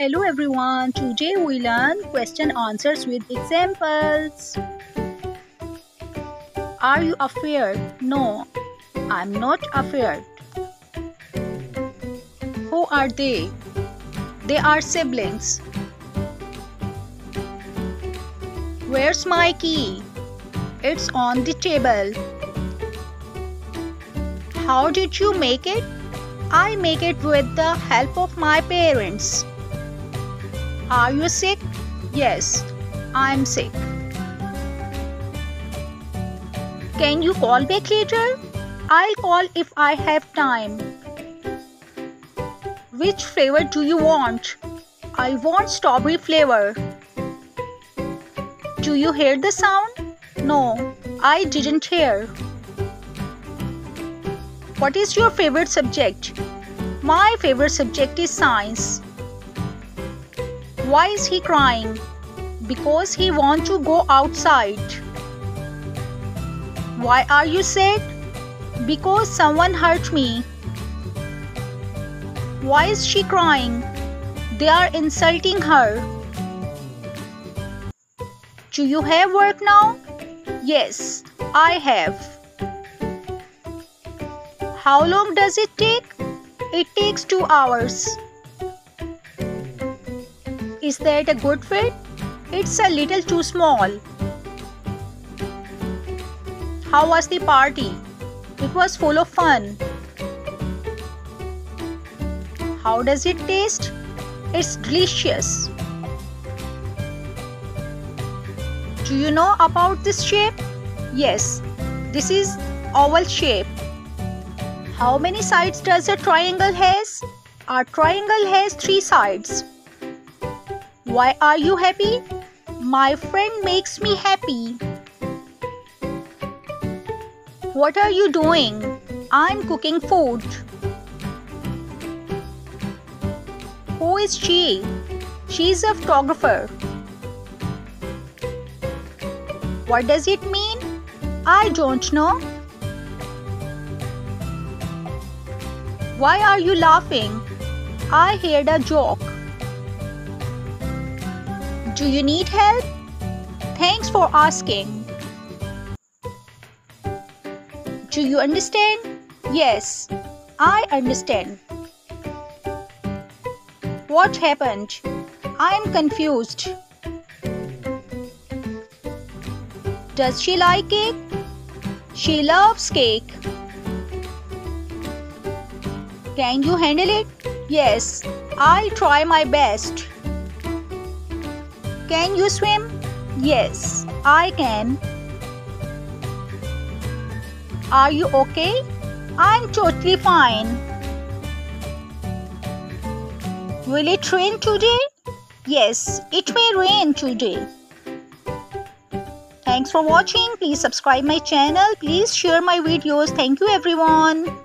Hello everyone, today we learn question answers with examples. Are you afraid? No, I'm not afraid. Who are they? They are siblings. Where's my key? It's on the table. How did you make it? I make it with the help of my parents. Are you sick? Yes, I'm sick. Can you call back later? I'll call if I have time. Which flavor do you want? I want strawberry flavor. Do you hear the sound? No, I didn't hear. What is your favorite subject? My favorite subject is science. Why is he crying? Because he wants to go outside. Why are you sad? Because someone hurt me. Why is she crying? They are insulting her. Do you have work now? Yes, I have. How long does it take? It takes 2 hours. Is that a good fit? It's a little too small. How was the party? It was full of fun. How does it taste? It's delicious. Do you know about this shape? Yes, this is oval shape. How many sides does a triangle has? A triangle has 3 sides. Why are you happy? My friend makes me happy. What are you doing? I'm cooking food. Who is she? She's a photographer. What does it mean? I don't know. Why are you laughing? I heard a joke. Do you need help? Thanks for asking. Do you understand? Yes, I understand. What happened? I am confused. Does she like cake? She loves cake. Can you handle it? Yes, I'll try my best. Can you swim? Yes, I can. Are you okay? I'm totally fine. Will it rain today? Yes, it may rain today. Thanks for watching. Please subscribe my channel. Please share my videos. Thank you everyone.